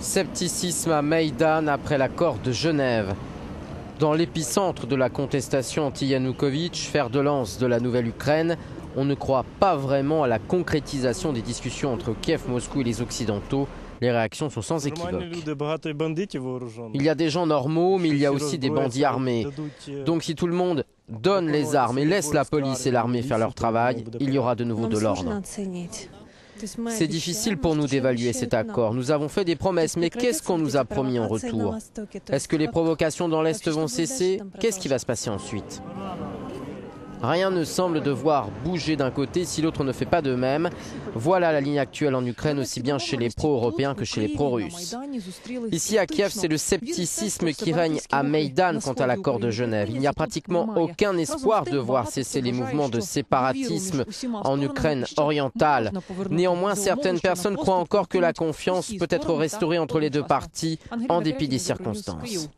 Scepticisme à Maïdan après l'accord de Genève. Dans l'épicentre de la contestation anti-Yanukovych, fer de lance de la nouvelle Ukraine, on ne croit pas vraiment à la concrétisation des discussions entre Kiev, Moscou et les Occidentaux. Les réactions sont sans équivoque. Il y a des gens normaux, mais il y a aussi des bandits armés. Donc si tout le monde donne les armes et laisse la police et l'armée faire leur travail, il y aura de nouveau de l'ordre. C'est difficile pour nous d'évaluer cet accord. Nous avons fait des promesses, mais qu'est-ce qu'on nous a promis en retour? Est-ce que les provocations dans l'Est vont cesser? Qu'est-ce qui va se passer ensuite? Rien ne semble devoir bouger d'un côté si l'autre ne fait pas de même. Voilà la ligne actuelle en Ukraine, aussi bien chez les pro-européens que chez les pro-russes. Ici à Kiev, c'est le scepticisme qui règne à Maïdan quant à l'accord de Genève. Il n'y a pratiquement aucun espoir de voir cesser les mouvements de séparatisme en Ukraine orientale. Néanmoins, certaines personnes croient encore que la confiance peut être restaurée entre les deux parties en dépit des circonstances.